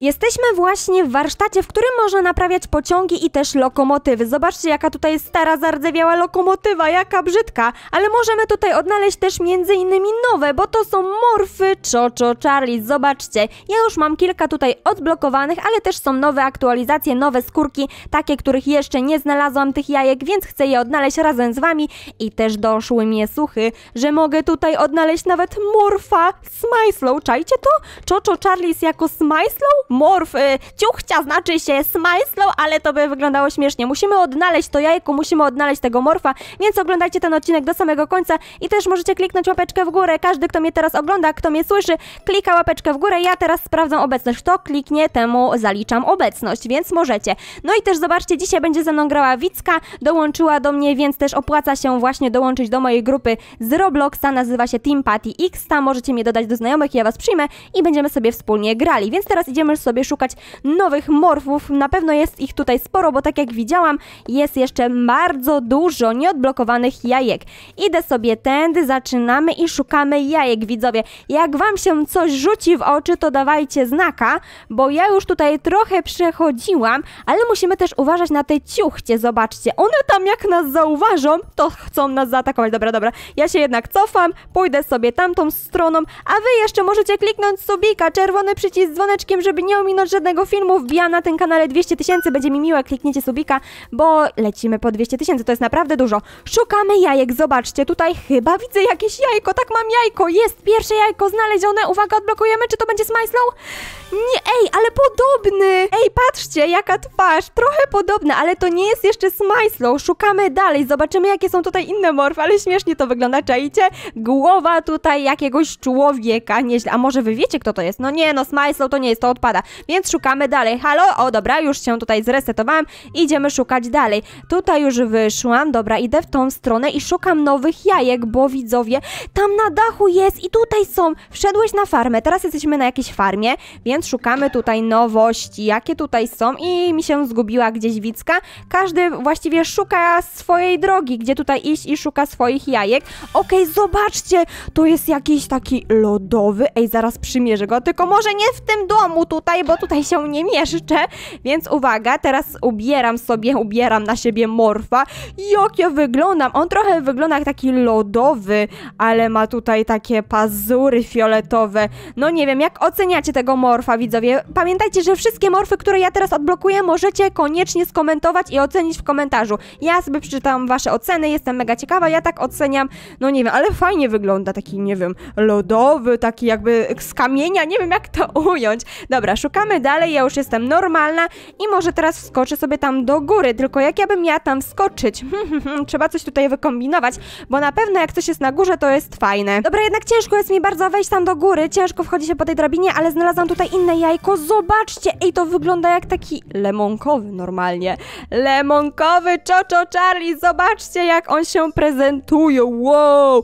Jesteśmy właśnie w warsztacie, w którym można naprawiać pociągi i też lokomotywy. Zobaczcie, jaka tutaj jest stara, zardzewiała lokomotywa, jaka brzydka. Ale możemy tutaj odnaleźć też m.in. nowe, bo to są morfy Choo Choo Charles. Zobaczcie, ja już mam kilka tutaj odblokowanych, ale też są nowe aktualizacje, nowe skórki, takie, których jeszcze nie znalazłam tych jajek, więc chcę je odnaleźć razem z wami. I też doszły mnie słuchy, że mogę tutaj odnaleźć nawet morfa Smileslow. Czajcie to? Choo Choo Charles jako Smileslow? Morf, ciuchcia znaczy się Smileslow, ale to by wyglądało śmiesznie. Musimy odnaleźć to jajko, musimy odnaleźć tego morfa, więc oglądajcie ten odcinek do samego końca i też możecie kliknąć łapeczkę w górę. Każdy, kto mnie teraz ogląda, kto mnie słyszy, klika łapeczkę w górę. Ja teraz sprawdzam obecność. Kto kliknie, temu zaliczam obecność, więc możecie. No i też zobaczcie, dzisiaj będzie ze mną grała Wicka, dołączyła do mnie, więc też opłaca się właśnie dołączyć do mojej grupy z Robloxa, nazywa się Team PatiX, tam możecie mnie dodać do znajomych, ja was przyjmę i będziemy sobie wspólnie grali, więc teraz idziemy sobie szukać nowych morfów. Na pewno jest ich tutaj sporo, bo tak jak widziałam, jest jeszcze bardzo dużo nieodblokowanych jajek. Idę sobie tędy, zaczynamy i szukamy jajek, widzowie. Jak wam się coś rzuci w oczy, to dawajcie znaka, bo ja już tutaj trochę przechodziłam, ale musimy też uważać na te ciuchcie, zobaczcie. One tam jak nas zauważą, to chcą nas zaatakować. Dobra, dobra, ja się jednak cofam, pójdę sobie tamtą stroną, a wy jeszcze możecie kliknąć subika, czerwony przycisk z dzwoneczkiem, żeby nie ominąć żadnego filmu. Wbijam na tym kanale 200 000, będzie mi miło, klikniecie subika, bo lecimy po 200 000, to jest naprawdę dużo. Szukamy jajek, zobaczcie, tutaj chyba widzę jakieś jajko, tak, mam jajko, jest pierwsze jajko znalezione, uwaga, odblokujemy, czy to będzie Smileslow? Nie, ej, ale podobny, ej, patrzcie, jaka twarz, trochę podobna, ale to nie jest jeszcze Smileslow, szukamy dalej, zobaczymy jakie są tutaj inne morfy, ale śmiesznie to wygląda, czajcie, głowa tutaj jakiegoś człowieka, nieźle, a może wy wiecie kto to jest? No nie, no Smileslow to nie jest, to odpada, więc szukamy dalej. Halo, o dobra, już się tutaj zresetowałam, idziemy szukać dalej. Tutaj już wyszłam, dobra, idę w tą stronę i szukam nowych jajek, bo widzowie, tam na dachu jest i tutaj są. Wszedłeś na farmę, teraz jesteśmy na jakiejś farmie, więc szukamy tutaj nowości, jakie tutaj są i mi się zgubiła gdzieś Wicka. Każdy właściwie szuka swojej drogi, gdzie tutaj iść i szuka swoich jajek. Okej, zobaczcie, to jest jakiś taki lodowy, ej, zaraz przymierzę go, tylko może nie w tym domu tutaj, bo tutaj się nie mieszczę, więc uwaga, teraz ubieram na siebie morfa. Jak ja wyglądam? On trochę wygląda jak taki lodowy, ale ma tutaj takie pazury fioletowe. No nie wiem, jak oceniacie tego morfa, widzowie? Pamiętajcie, że wszystkie morfy, które ja teraz odblokuję, możecie koniecznie skomentować i ocenić w komentarzu. Ja sobie przeczytam wasze oceny, jestem mega ciekawa, ja tak oceniam, no nie wiem, ale fajnie wygląda, taki, nie wiem, lodowy, taki jakby z kamienia, nie wiem jak to ująć. Dobra, szukamy dalej, ja już jestem normalna i może teraz wskoczę sobie tam do góry, tylko jak ja bym miała tam wskoczyć? Trzeba coś tutaj wykombinować, bo na pewno jak coś jest na górze, to jest fajne. Dobra, jednak ciężko jest mi bardzo wejść tam do góry, ciężko wchodzi się po tej drabinie, ale znalazłam tutaj inne jajko, zobaczcie, ej, to wygląda jak taki lemonkowy normalnie, lemonkowy Choo Choo Charles, zobaczcie jak on się prezentuje, wow,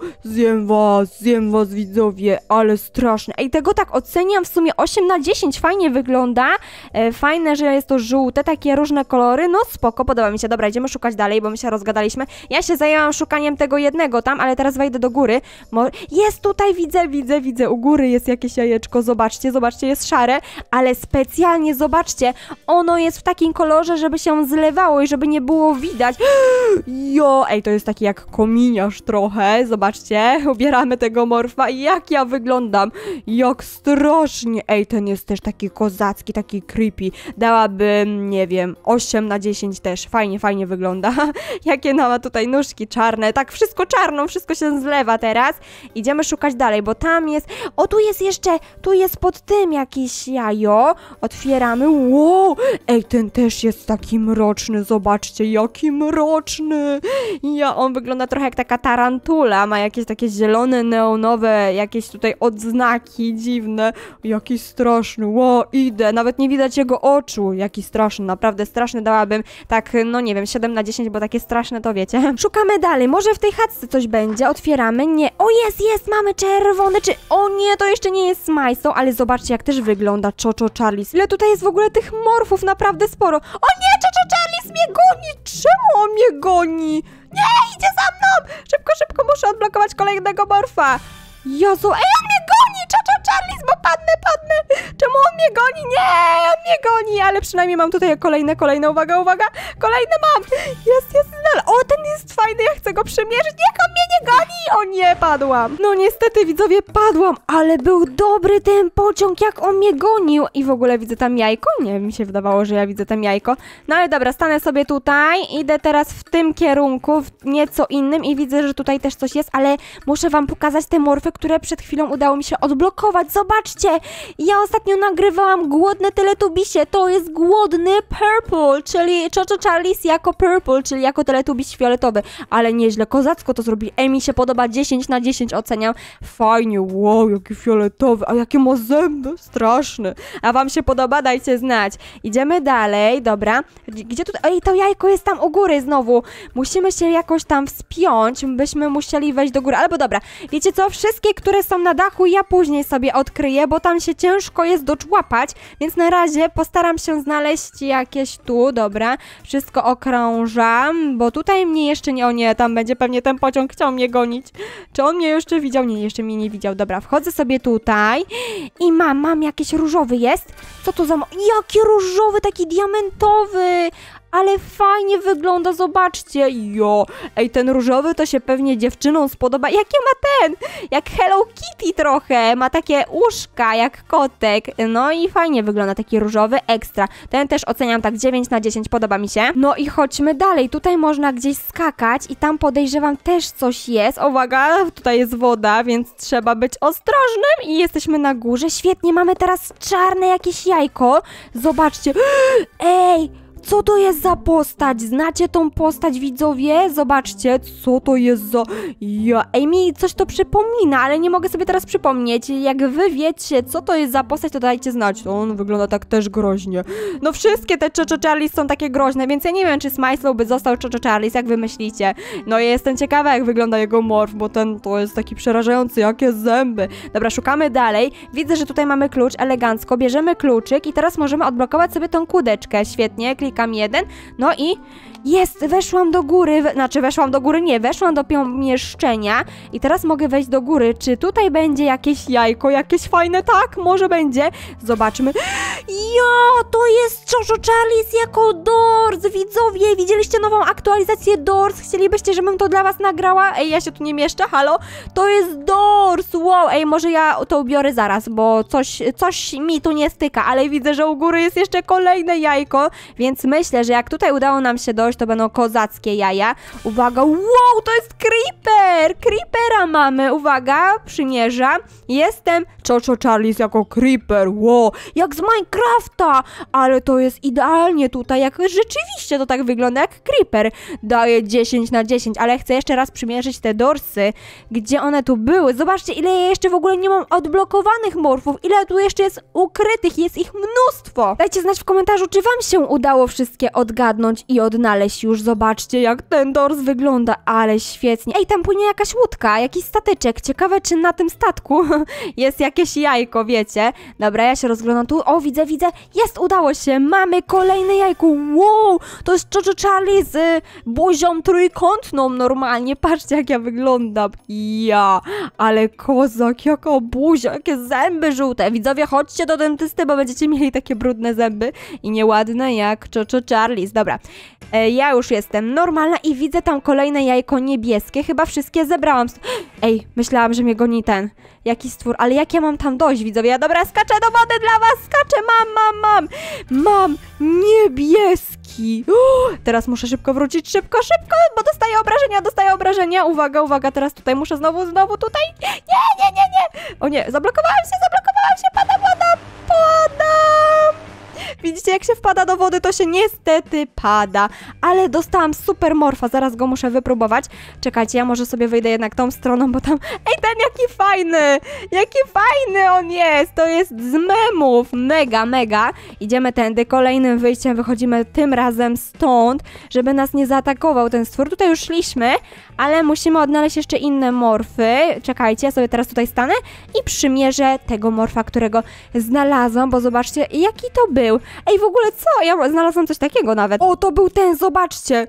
zjem was widzowie, ale straszne, ej, tego tak oceniam w sumie 8 na 10, fajnie wygląda, fajne, że jest to żółte, takie różne kolory, no spoko, podoba mi się. Dobra, idziemy szukać dalej, bo my się rozgadaliśmy, ja się zajęłam szukaniem tego jednego tam, ale teraz wejdę do góry, jest tutaj, widzę, u góry jest jakieś jajeczko, zobaczcie, jest szare, ale specjalnie, zobaczcie, ono jest w takim kolorze, żeby się zlewało i żeby nie było widać, jo, ej, to jest taki jak kominiarz trochę, zobaczcie, ubieramy tego morfa i jak ja wyglądam, jak strasznie, ej, ten jest też taki kozacki, taki creepy. Dałabym, nie wiem, 8 na 10 też. Fajnie wygląda. Jakie ma tutaj nóżki czarne. Tak, wszystko czarno, wszystko się zlewa teraz. Idziemy szukać dalej, bo tam jest... O, tu jest jeszcze, tu jest pod tym jakieś jajo. Otwieramy. Wow! Ej, ten też jest taki mroczny. Zobaczcie, jaki mroczny. Ja, on wygląda trochę jak taka tarantula. Ma jakieś takie zielone, neonowe, jakieś tutaj odznaki dziwne. Jaki straszny. Ło, idę, nawet nie widać jego oczu. Jaki straszny, naprawdę straszny, dałabym tak, no nie wiem, 7 na 10, bo takie straszne to wiecie. Szukamy dalej, może w tej chatce coś będzie, otwieramy, nie. O jest, mamy czerwony, czy... O nie, to jeszcze nie jest Smileslow, ale zobaczcie jak też wygląda Choo Choo Charles. Ile tutaj jest w ogóle tych morfów, naprawdę sporo. O nie, Choo Choo Charles mnie goni, czemu on mnie goni? Nie, idzie za mną, szybko muszę odblokować kolejnego morfa. Jezu, ej, on mnie goni! Choo Choo Charles, bo padnę! Czemu on mnie goni? Nie, on mnie goni! Ale przynajmniej mam tutaj kolejne, uwaga, uwaga! Kolejne mam! Jest, dalej! O, ten jest fajny, ja chcę go przymierzyć! Niech on mnie nie goni! O nie, padłam! No niestety, widzowie, padłam, ale był dobry ten pociąg, jak on mnie gonił! I w ogóle widzę tam jajko? Nie, mi się wydawało, że ja widzę tam jajko. No ale dobra, stanę sobie tutaj, idę teraz w tym kierunku, w nieco innym i widzę, że tutaj też coś jest, ale muszę wam pokazać te morfy, które przed chwilą udało mi się odblokować. Zobaczcie, ja ostatnio nagrywałam głodne Teletubisie, to jest głodny purple, czyli Choo Choo Charles jako purple, czyli jako Teletubis fioletowy, ale nieźle, kozacko to zrobili. Ej, mi się podoba, 10 na 10 oceniam, fajnie, wow, jaki fioletowy, a jakie ma zęby, straszne, a wam się podoba, dajcie znać. Idziemy dalej, dobra, gdzie tutaj, ej, to jajko jest tam u góry znowu, musimy się jakoś tam wspiąć, byśmy musieli wejść do góry, albo dobra, wiecie co, wszystkie, które są na dachu, ja później sobie odkryję, bo tam się ciężko jest doczłapać, więc na razie postaram się znaleźć jakieś tu, dobra, wszystko okrążam, bo tutaj mnie jeszcze nie, o nie, tam będzie pewnie ten pociąg chciał mnie gonić, czy on mnie jeszcze widział? Nie, jeszcze mnie nie widział, dobra, wchodzę sobie tutaj i mam jakiś różowy jest, co to za, jaki różowy, taki diamentowy, ale fajnie wygląda, zobaczcie, jo, ej, ten różowy to się pewnie dziewczynom spodoba, jakie ma ten, jak Hello Kitty trochę, ma takie uszka jak kotek, no i fajnie wygląda taki różowy, ekstra, ten też oceniam tak 9 na 10, podoba mi się, no i chodźmy dalej, tutaj można gdzieś skakać i tam podejrzewam też coś jest, uwaga, tutaj jest woda, więc trzeba być ostrożnym i jesteśmy na górze, świetnie, mamy teraz czarne jakieś jajko, zobaczcie, ej, co to jest za postać? Znacie tą postać, widzowie? Zobaczcie, co to jest za... Ja... Ej, mi coś to przypomina, ale nie mogę sobie teraz przypomnieć. Jak wy wiecie, co to jest za postać, to dajcie znać. On wygląda tak też groźnie. No wszystkie te Choo Choo Charles są takie groźne, więc ja nie wiem, czy Smileslow by został Choo Choo Charles, jak wy myślicie? No ja jestem ciekawa, jak wygląda jego morf, bo ten to jest taki przerażający, jakie zęby. Dobra, szukamy dalej. Widzę, że tutaj mamy klucz, elegancko. Bierzemy kluczyk i teraz możemy odblokować sobie tą kudeczkę. Świetnie, klik jeden, no i jest, weszłam do góry, weszłam do pomieszczenia i teraz mogę wejść do góry, czy tutaj będzie jakieś jajko, jakieś fajne, tak, może będzie, zobaczmy, jo, to jest Choo Choo Charles jako Doors, widzowie, widzieliście nową aktualizację Doors, chcielibyście, żebym to dla was nagrała, ej, ja się tu nie mieszczę, halo, to jest Doors, wow, ej, może ja to ubiorę zaraz, bo coś mi tu nie styka, ale widzę, że u góry jest jeszcze kolejne jajko, więc myślę, że jak tutaj udało nam się dojść, to będą kozackie jaja. Uwaga, wow, to jest creeper! Creepera mamy, uwaga, przymierza. Jestem Choo Choo Charles jako creeper, wow, jak z Minecrafta, ale to jest idealnie tutaj, jak rzeczywiście to tak wygląda jak creeper. Daję 10 na 10, ale chcę jeszcze raz przymierzyć te dorsy, gdzie one tu były. Zobaczcie, ile ja jeszcze w ogóle nie mam odblokowanych morfów, ile tu jeszcze jest ukrytych, jest ich mnóstwo. Dajcie znać w komentarzu, czy wam się udało wszystkie odgadnąć i odnaleźć już. Zobaczcie, jak ten dors wygląda, ale świetnie. Ej, tam płynie jakaś łódka, jakiś stateczek. Ciekawe, czy na tym statku jest jakieś jajko, wiecie? Dobra, ja się rozglądam tu. O, widzę. Jest, udało się. Mamy kolejne jajko. Wow, to jest Choo Choo Charles z buzią trójkątną normalnie. Patrzcie, jak ja wyglądam. Ja, ale kozak, jaka buzia, jakie zęby żółte. Widzowie, chodźcie do dentysty, bo będziecie mieli takie brudne zęby i nieładne jak Choo Choo Charles. Dobra, ja już jestem normalna i widzę tam kolejne jajko niebieskie. Chyba wszystkie zebrałam. Ej, myślałam, że mnie goni ten jakiś stwór, ale jak ja mam tam dojść, widzowie? Ja dobra, skaczę do wody dla was, skaczę, mam niebieski. Teraz muszę szybko wrócić, szybko, bo dostaję obrażenia. Uwaga, teraz tutaj muszę znowu tutaj. Nie. O nie, zablokowałam się, padam. Widzicie, jak się wpada do wody, to się niestety pada, ale dostałam super morfa, zaraz go muszę wypróbować. Czekajcie, ja może sobie wyjdę jednak tą stroną, bo tam... Ej, ten jaki fajny on jest, to jest z memów, mega. Idziemy tędy, kolejnym wyjściem wychodzimy tym razem stąd, żeby nas nie zaatakował ten stwór. Tutaj już szliśmy, ale musimy odnaleźć jeszcze inne morfy. Czekajcie, ja sobie teraz tutaj stanę i przymierzę tego morfa, którego znalazłam, bo zobaczcie, jaki to był. Ej, w ogóle co? Ja znalazłam coś takiego nawet. O, to był ten, zobaczcie.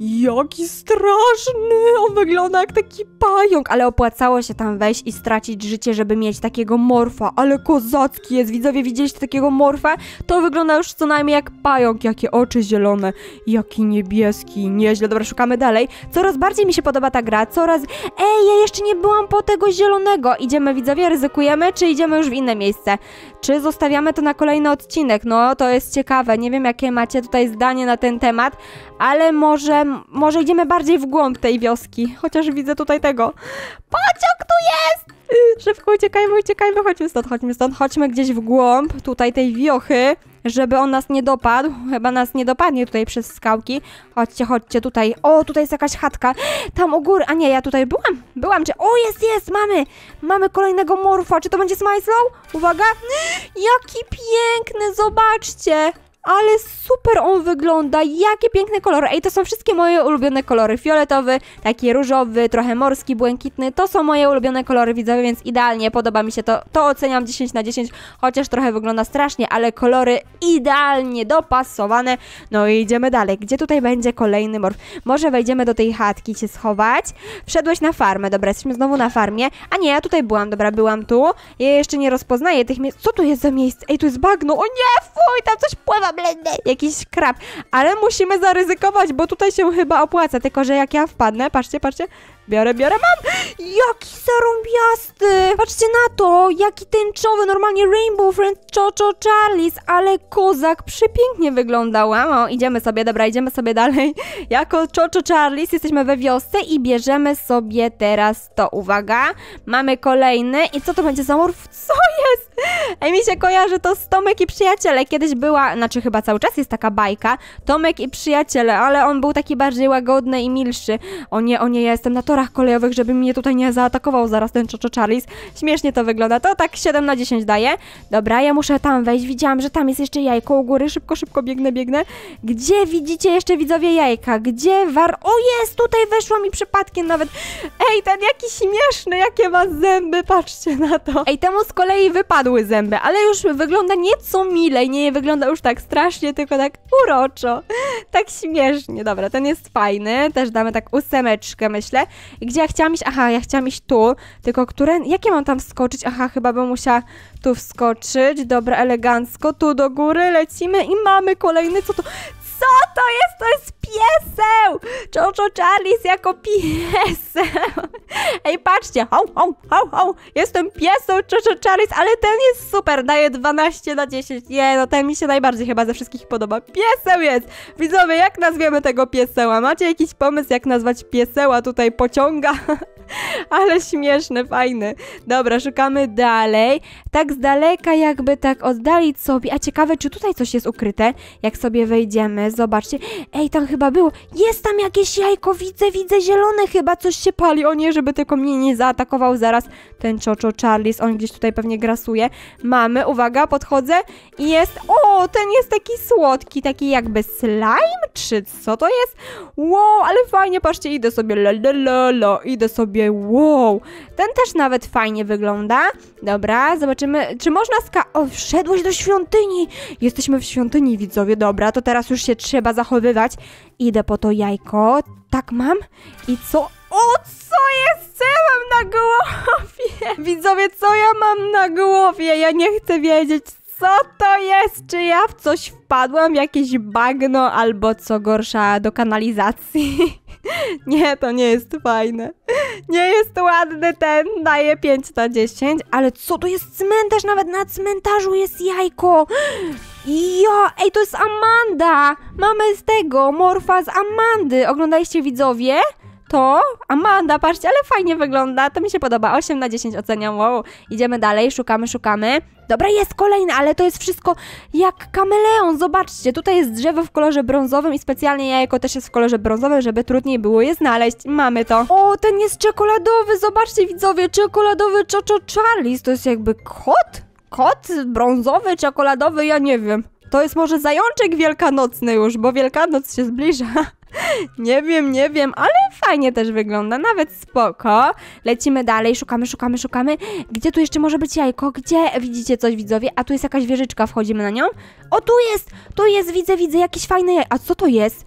Jaki straszny. On wygląda jak taki pająk. Ale opłacało się tam wejść i stracić życie, żeby mieć takiego morfa. Ale kozacki jest. Widzowie, widzieliście takiego morfa? To wygląda już co najmniej jak pająk. Jakie oczy zielone. Jaki niebieski. Nieźle. Dobra, szukamy dalej. Coraz bardziej mi się podoba ta gra. Coraz... Ej, ja jeszcze nie byłam po tego zielonego. Idziemy, widzowie, ryzykujemy, czy idziemy już w inne miejsce? Czy zostawiamy to na kolejny odcinek? No, to jest ciekawe. Nie wiem, jakie macie tutaj zdanie na ten temat, ale może idziemy bardziej w głąb tej wioski. Chociaż widzę tutaj tego. Pociąg tu jest! Szybko uciekajmy, uciekajmy. Chodźmy stąd, chodźmy stąd. Chodźmy gdzieś w głąb tutaj tej wiochy, żeby on nas nie dopadł. Chyba nas nie dopadnie tutaj przez skałki. Chodźcie, chodźcie tutaj. O, tutaj jest jakaś chatka. Tam u góry. A nie, ja tutaj byłam. Byłam, czy... O, jest, jest, mamy. Mamy kolejnego morfa. Czy to będzie Smileslow? Uwaga. Jaki piękny, zobaczcie. Ale super on wygląda, jakie piękne kolory. Ej, to są wszystkie moje ulubione kolory. Fioletowy, taki różowy, trochę morski, błękitny. To są moje ulubione kolory, widzowie, więc idealnie podoba mi się to. To oceniam 10 na 10, chociaż trochę wygląda strasznie, ale kolory idealnie dopasowane. No i idziemy dalej. Gdzie tutaj będzie kolejny morf? Może wejdziemy do tej chatki się schować. Wszedłeś na farmę, dobra, jesteśmy znowu na farmie. A nie, ja tutaj byłam, dobra, byłam tu. Ja jeszcze nie rozpoznaję tych miejsc. Co tu jest za miejsce? Ej, tu jest bagno. O nie, fuj, tam coś pływa. Jakiś krab, ale musimy zaryzykować, bo tutaj się chyba opłaca. Tylko że jak ja wpadnę, patrzcie, patrzcie. Biorę, biorę, mam! Jaki zarąbiasty! Patrzcie na to! Jaki tęczowy, normalnie Rainbow Friends, Choo Choo Charles, ale kozak przepięknie wyglądał. O, idziemy sobie, dobra, idziemy sobie dalej. Jako Choo Choo Charles jesteśmy we wiosce i bierzemy sobie teraz to. Uwaga, mamy kolejny. I co to będzie za morf? Co jest? Ej, mi się kojarzy to z Tomek i Przyjaciele. Kiedyś była, znaczy chyba cały czas jest taka bajka, Tomek i Przyjaciele, ale on był taki bardziej łagodny i milszy. O nie, ja jestem na torach kolejowych, żeby mnie tutaj nie zaatakował zaraz ten Choo Choo Charles. Śmiesznie to wygląda. To tak 7 na 10 daje. Dobra, ja muszę tam wejść. Widziałam, że tam jest jeszcze jajko u góry. Szybko, szybko biegnę, biegnę. Gdzie widzicie jeszcze, widzowie, jajka? Gdzie O jest! Tutaj weszła mi przypadkiem nawet. Ej, ten jaki śmieszny, jakie ma zęby. Patrzcie na to. Ej, temu z kolei wypadły zęby, ale już wygląda nieco milej. Nie wygląda już tak strasznie, tylko tak uroczo. Tak śmiesznie. Dobra, ten jest fajny. Też damy tak 8, myślę. Gdzie ja chciałam iść? Aha, ja chciałam iść tu, tylko które... Jak ja mam tam wskoczyć? Aha, chyba bym musiała tu wskoczyć. Dobra, elegancko, tu do góry lecimy i mamy kolejny, co to... Co to jest? To jest pieseł! Choo Choo Charles jako pieseł. Ej, patrzcie. Au, au, au, au. Jestem pieseł Choo Choo Charles, ale ten jest super. Daje 12 na 10. Nie, no ten mi się najbardziej chyba ze wszystkich podoba. Pieseł jest. Widzowie, jak nazwiemy tego pieseła? Macie jakiś pomysł, jak nazwać pieseła? Tutaj pociąga. Ale śmieszny, fajny. Dobra, szukamy dalej. Tak z daleka jakby tak oddalić sobie. A ciekawe, czy tutaj coś jest ukryte, jak sobie wejdziemy. Zobaczcie. Ej, tam chyba było. Jest tam jakieś jajko. Widzę, widzę. Zielone chyba. Coś się pali. O nie, żeby tylko mnie nie zaatakował zaraz ten Choo Choo Charles. On gdzieś tutaj pewnie grasuje. Mamy. Uwaga, podchodzę. I jest... O, ten jest taki słodki. Taki jakby slime? Czy co to jest? Wow, ale fajnie. Patrzcie, idę sobie. Lolololo. Idę sobie. Wow, ten też nawet fajnie wygląda. Dobra, zobaczymy, czy można O, wszedłeś do świątyni. Jesteśmy w świątyni, widzowie. Dobra, to teraz już się trzeba zachowywać. Idę po to jajko. Tak mam. I co? O, co jest? Co ja mam na głowie? Widzowie, co ja mam na głowie? Ja nie chcę wiedzieć, co to jest? Czy ja w coś wpadłam? W jakieś bagno albo co gorsza do kanalizacji? Nie, to nie jest fajne. Nie jest ładny ten. Daje 5 na 10. Ale co to jest cmentarz? Nawet na cmentarzu jest jajko. Jo, ej, to jest Amanda. Mamy z tego morfa z Amandy. Oglądaliście, widzowie? To Amanda, patrzcie, ale fajnie wygląda. To mi się podoba. 8 na 10 oceniam. Wow. Idziemy dalej, szukamy, szukamy. Dobra, jest kolejny, ale to jest wszystko jak kameleon. Zobaczcie, tutaj jest drzewo w kolorze brązowym i specjalnie jajko też jest w kolorze brązowym, żeby trudniej było je znaleźć. Mamy to. O, ten jest czekoladowy. Zobaczcie, widzowie, czekoladowy Choo Choo Charles. To jest jakby kot? Kot brązowy, czekoladowy, ja nie wiem. To jest może zajączek wielkanocny już, bo Wielkanoc się zbliża. Nie wiem, ale fajnie też wygląda, nawet spoko. Lecimy dalej, szukamy. Gdzie tu jeszcze może być jajko? Gdzie? Widzicie coś, widzowie? A tu jest jakaś wieżyczka, wchodzimy na nią. O, tu jest, widzę, jakieś fajne jajko. A co to jest?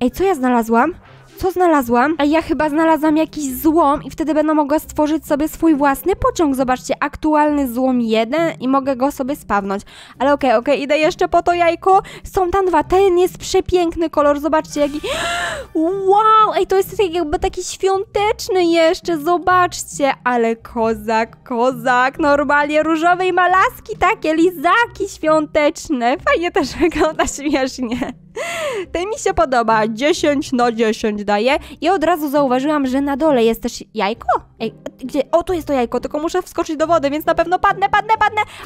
Ej, co ja znalazłam? A ja chyba znalazłam jakiś złom i wtedy będę mogła stworzyć sobie swój własny pociąg. Zobaczcie, aktualny złom 1 i mogę go sobie spawnąć. Ale okej, idę jeszcze po to jajko. Są tam dwa. Ten jest przepiękny kolor. Zobaczcie, jaki... Wow! Ej, to jest jakby taki świąteczny jeszcze. Zobaczcie, ale kozak. Normalnie różowej malaski takie lizaki świąteczne. Fajnie też wygląda, śmiesznie. Ten mi się podoba, 10 na 10 daję i od razu zauważyłam, że na dole jest też jajko. Ej, gdzie? O, tu jest to jajko, tylko muszę wskoczyć do wody, więc na pewno padnę,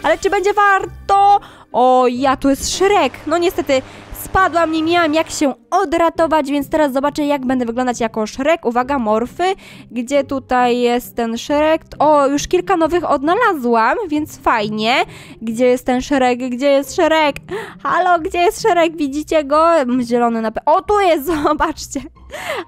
ale czy będzie warto? O ja, tu jest Shrek, no niestety spadłam, nie miałam jak się odratować, więc teraz zobaczę, jak będę wyglądać jako Shrek. Uwaga, morfy, gdzie tutaj jest ten Shrek? O, już kilka nowych odnalazłam, więc fajnie. Gdzie jest ten Shrek? Halo, gdzie jest Shrek? Widzicie go? Zielony na pewno. O, tu jest, zobaczcie.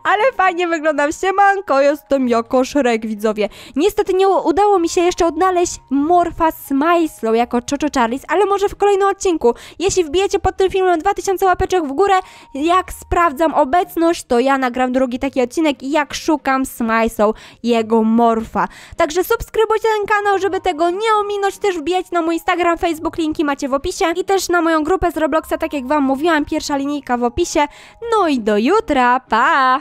Ale fajnie wyglądam, siemanko, jestem jako Shrek, widzowie. Niestety nie udało mi się jeszcze odnaleźć morfa Smileslow jako Choo Choo Charles, ale może w kolejnym odcinku. Jeśli wbijecie pod tym filmem 2000 łapeczek w górę, jak sprawdzam obecność, to ja nagram drugi taki odcinek, jak szukam Smileslow, jego morfa. Także subskrybujcie ten kanał, żeby tego nie ominąć, też wbijać na mój Instagram, Facebook, linki macie w opisie i też na moją grupę z Robloxa, tak jak wam mówiłam, pierwsza linijka w opisie. No i do jutra, pa!